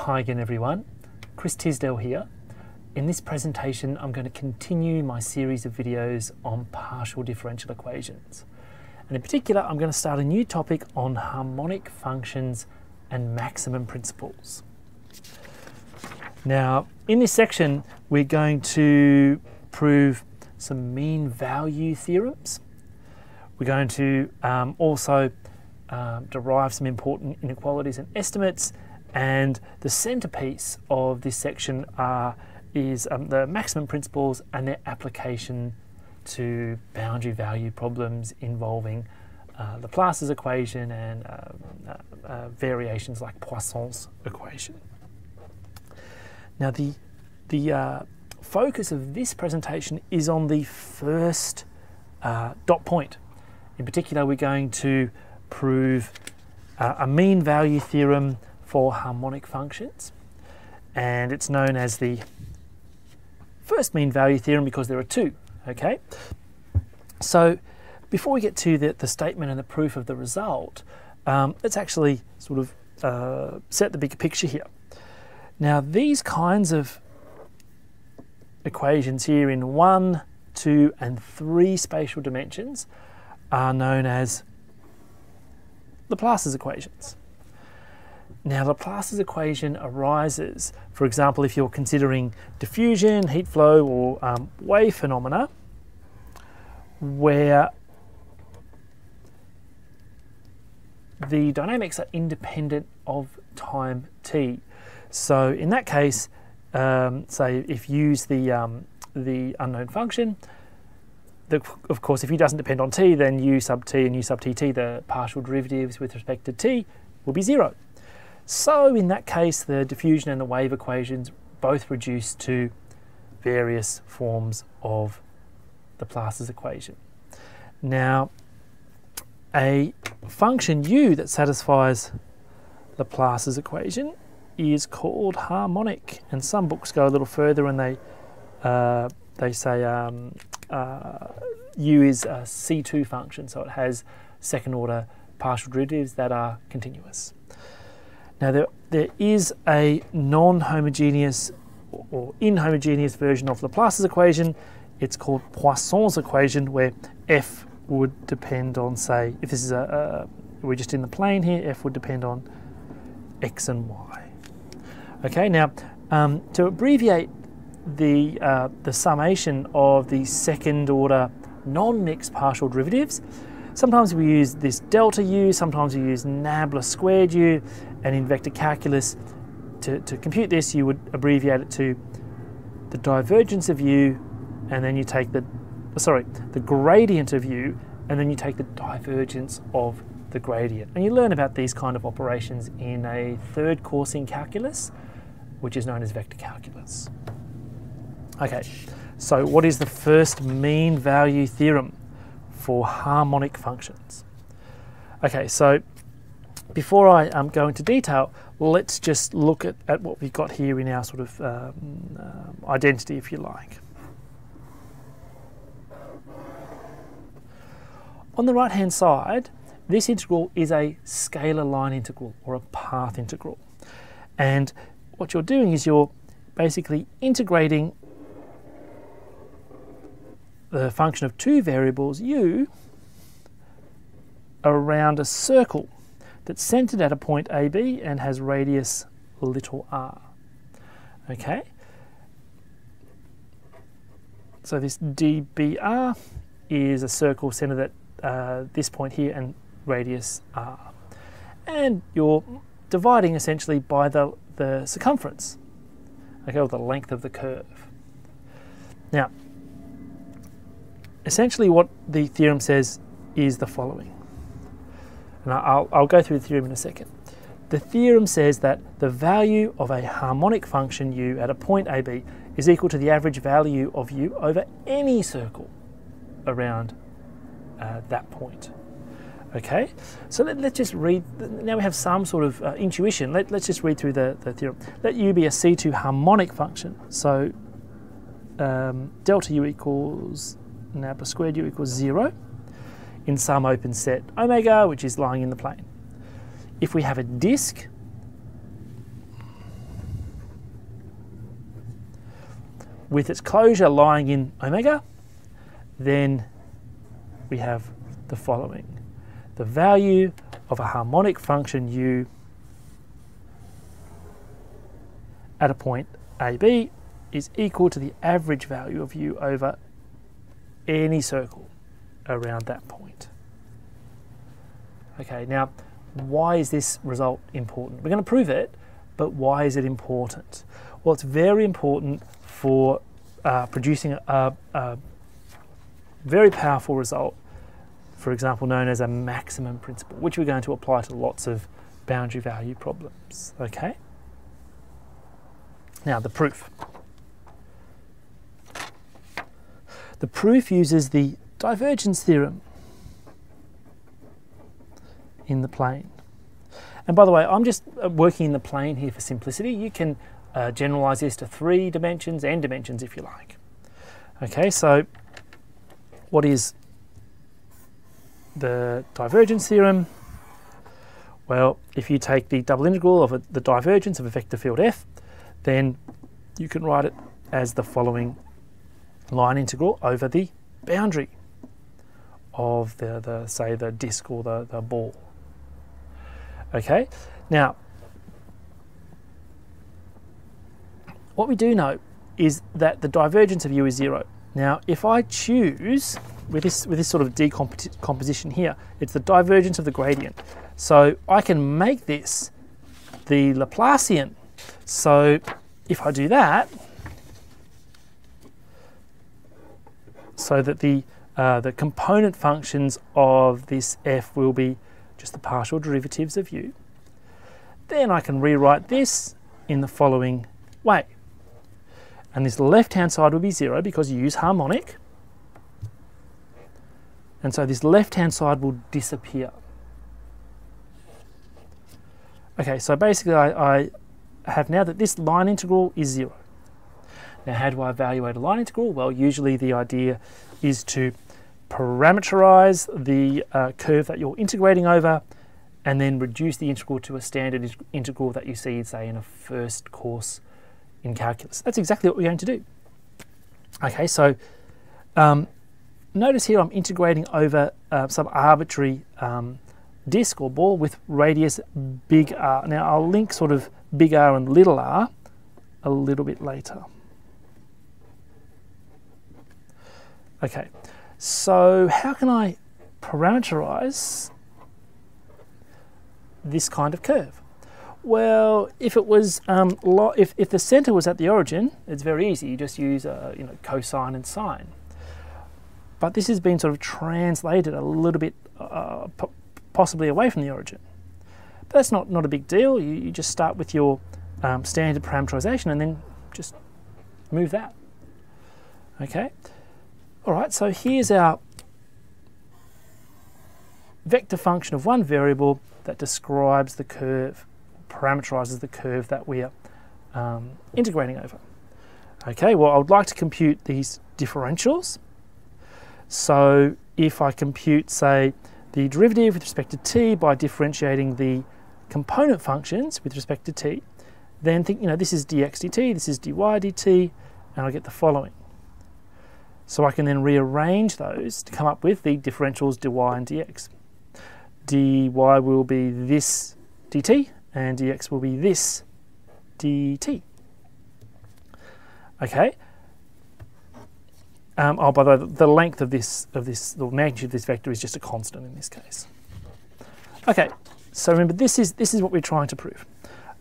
Hi again everyone, Chris Tisdell here. In this presentation I'm going to continue my series of videos on partial differential equations, and in particular I'm going to start a new topic on harmonic functions and maximum principles. Now in this section we're going to prove some mean value theorems. We're going to also derive some important inequalities and estimates, and the centerpiece of this section is the maximum principles and their application to boundary value problems involving Laplace's equation and variations like Poisson's equation. Now the focus of this presentation is on the first dot point. In particular, we're going to prove a mean value theorem for harmonic functions, and it's known as the first mean value theorem because there are two. Okay, so before we get to the statement and the proof of the result, let's actually sort of set the bigger picture here. Now these kinds of equations here in 1, 2 and 3 spatial dimensions are known as Laplace's equations. Now Laplace's equation arises, for example, if you're considering diffusion, heat flow, or wave phenomena, where the dynamics are independent of time t. So in that case, say if you use the unknown function, of course if u doesn't depend on t, then u sub t and u sub tt, the partial derivatives with respect to t, will be 0. So in that case, the diffusion and the wave equations both reduce to various forms of Laplace's equation. Now, a function u that satisfies Laplace's equation is called harmonic, and some books go a little further and they say u is a C2 function, so it has second order partial derivatives that are continuous. Now there is a non-homogeneous or inhomogeneous version of Laplace's equation. It's called Poisson's equation, where f would depend on, say, if this is we're just in the plane here, f would depend on x and y. Okay, now to abbreviate the summation of the second order non-mixed partial derivatives, sometimes we use this delta u, sometimes we use Nabla squared u, and in vector calculus, to compute this, you would abbreviate it to the divergence of u, and then you take the gradient of u, and then you take the divergence of the gradient. And you learn about these kind of operations in a third course in calculus, which is known as vector calculus. Okay, so what is the first mean value theorem for harmonic functions? Okay, so before I go into detail, let's just look at what we've got here in our sort of identity, if you like. On the right hand side, this integral is a scalar line integral or a path integral, and what you're doing is you're basically integrating the function of two variables u around a circle that's centered at a point AB and has radius little r. Okay, so this dBr is a circle centered at this point here and radius r, and you're dividing essentially by the circumference, okay, or the length of the curve. Now essentially what the theorem says is the following, and I'll go through the theorem in a second. The theorem says that the value of a harmonic function u at a point AB is equal to the average value of u over any circle around that point. Okay, so let's just read, now we have some sort of intuition, let's just read through the theorem. Let u be a C2 harmonic function, so delta u equals Nabla squared u equals 0 in some open set omega, which is lying in the plane. If we have a disk, with its closure lying in omega, then we have the following. The value of a harmonic function u at a point AB is equal to the average value of u over any circle around that point. Okay, now why is this result important? We're going to prove it, but why is it important? Well, it's very important for producing a very powerful result, for example, known as a maximum principle, which we're going to apply to lots of boundary value problems. Okay? Now, the proof. The proof uses the divergence theorem in the plane. And by the way, I'm just working in the plane here for simplicity. You can generalize this to 3 dimensions and dimensions if you like. Okay, so what is the divergence theorem? Well, if you take the double integral of the divergence of a vector field f, then you can write it as the following line integral over the boundary of the say, the disc or the ball. Okay, now what we do know is that the divergence of u is 0. Now, if I choose, with this sort of decomposition here, it's the divergence of the gradient. So I can make this the Laplacian. So if I do that, so that the component functions of this f will be just the partial derivatives of u, then I can rewrite this in the following way. And this left-hand side will be 0 because u is harmonic. And so this left-hand side will disappear. Okay, so basically I have now that this line integral is 0. Now, how do I evaluate a line integral? Well, usually the idea is to parameterize the curve that you're integrating over and then reduce the integral to a standard integral that you see, say, in a first course in calculus. That's exactly what we're going to do. Okay, so notice here I'm integrating over some arbitrary disc or ball with radius big R. Now, I'll link sort of big R and little r a little bit later. Okay, so how can I parameterize this kind of curve? Well, if it was if the center was at the origin, it's very easy. You just use cosine and sine. But this has been sort of translated a little bit, possibly away from the origin. But that's not a big deal. You just start with your standard parameterization and then just move that. Okay. All right. So here's our vector function of one variable that describes the curve, parameterizes the curve that we are integrating over. Okay, well, I would like to compute these differentials. So if I compute, say, the derivative with respect to t by differentiating the component functions with respect to t, then think, this is dx dt, this is dy dt, and I get the following. So I can then rearrange those to come up with the differentials dy and dx. dy will be this dt, and dx will be this dt. Okay. Oh, by the way, the length of the magnitude of this vector is just a constant in this case. Okay. So remember, this is what we're trying to prove.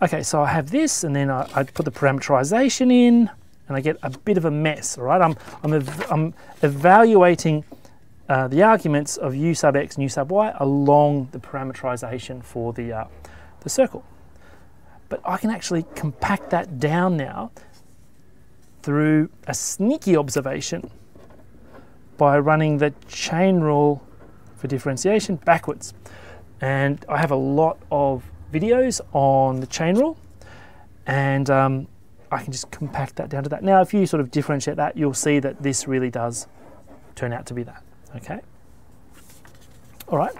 Okay. So I have this, and then I put the parameterization in, and I get a bit of a mess. All right. I'm evaluating the arguments of u sub x and u sub y along the parameterization for the circle. But I can actually compact that down now through a sneaky observation by running the chain rule for differentiation backwards. And I have a lot of videos on the chain rule, and I can just compact that down to that. Now, if you sort of differentiate that, you'll see that this really does turn out to be that. Okay. All right.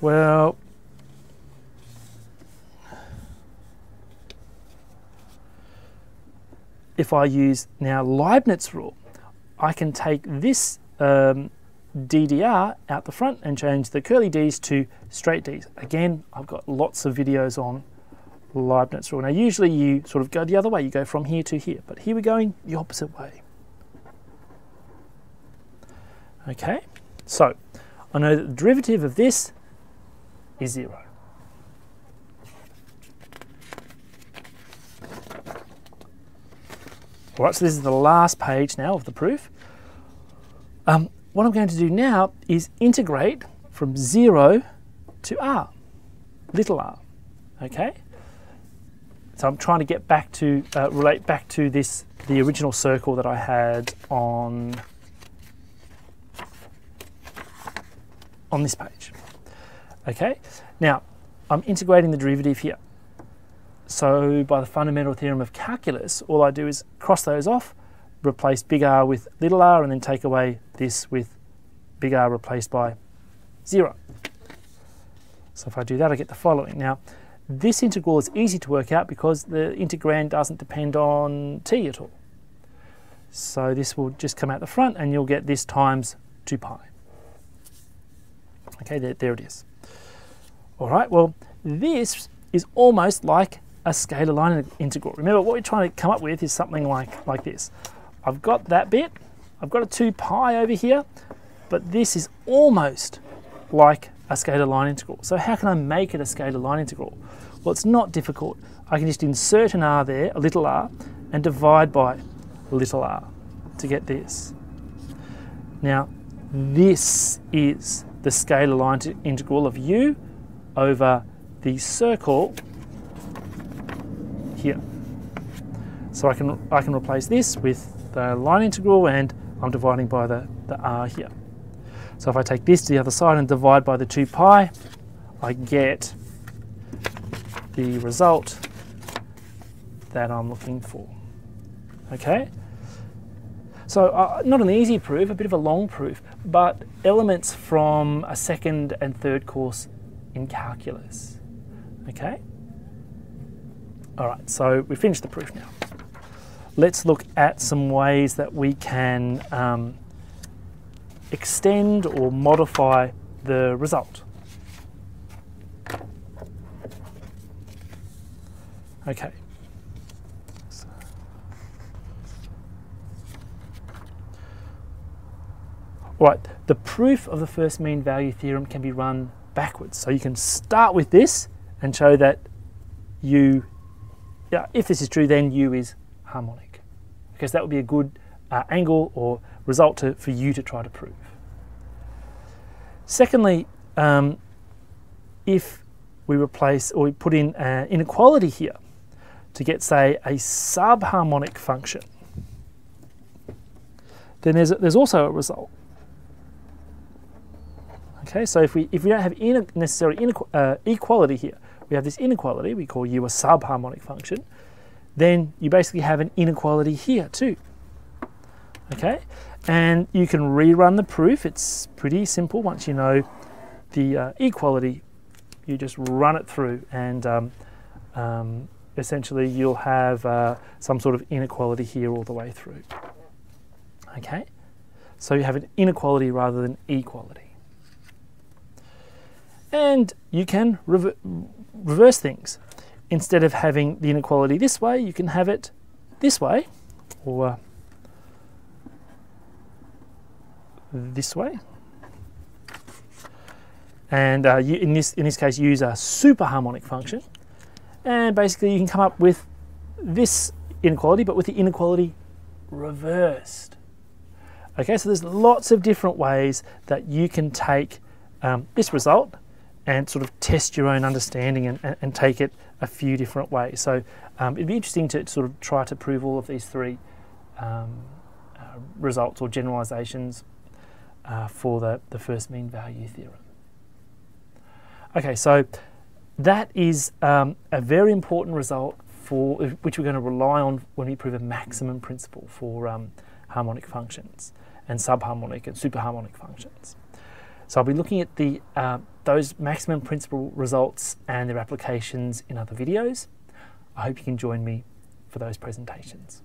Well, if I use now Leibniz rule, I can take this ddr out the front and change the curly d's to straight d's. Again, I've got lots of videos on Leibniz rule. Now usually you sort of go the other way, you go from here to here, but here we're going the opposite way. Okay, so I know that the derivative of this is 0. All right, so this is the last page now of the proof. What I'm going to do now is integrate from 0 to r, little r, okay? So I'm trying to get back to, relate back to this, the original circle that I had on this page, okay? Now, I'm integrating the derivative here. So by the fundamental theorem of calculus, all I do is cross those off, replace big R with little r, and then take away this with big R replaced by 0. So if I do that, I get the following. Now, this integral is easy to work out because the integrand doesn't depend on t at all. So this will just come out the front and you'll get this times 2 pi. Okay, there it is. All right, well, this is almost like a scalar line integral. Remember, what we're trying to come up with is something like this. I've got that bit, I've got a 2 pi over here, but this is almost like a scalar line integral. So how can I make it a scalar line integral? Well, it's not difficult. I can just insert an r there, a little r, and divide by a little r to get this. Now, this is the scalar line integral of u over the circle here. So I can replace this with the line integral, and I'm dividing by the r here. So if I take this to the other side and divide by the 2 pi, I get the result that I'm looking for. Okay? So not an easy proof, a bit of a long proof, but elements from a second and third course in calculus. Okay? All right, so we finished the proof now. Let's look at some ways that we can extend or modify the result. Okay. All right, the proof of the first mean value theorem can be run backwards. So you can start with this and show that u, if this is true, then u is harmonic. Okay, so that would be a good angle or result for you to try to prove. Secondly, if we replace or we put in an inequality here to get, say, a subharmonic function, then there's also a result. Okay, so if we don't have equality here, we have this inequality, we call u a subharmonic function, then you basically have an inequality here too. Okay, and you can rerun the proof. It's pretty simple. Once you know the equality, you just run it through, and essentially you'll have some sort of inequality here all the way through. Okay, so you have an inequality rather than equality. And you can reverse things. Instead of having the inequality this way, you can have it this way, or this way. And you, in this case, use a superharmonic function. And basically you can come up with this inequality, but with the inequality reversed. Okay, so there's lots of different ways that you can take this result and sort of test your own understanding and take it a few different ways. So it'd be interesting to sort of try to prove all of these three results or generalizations for the first mean value theorem. Okay, so that is a very important result for which we're going to rely on when we prove a maximum principle for harmonic functions and subharmonic and superharmonic functions. So I'll be looking at the those maximum principle results and their applications in other videos. I hope you can join me for those presentations.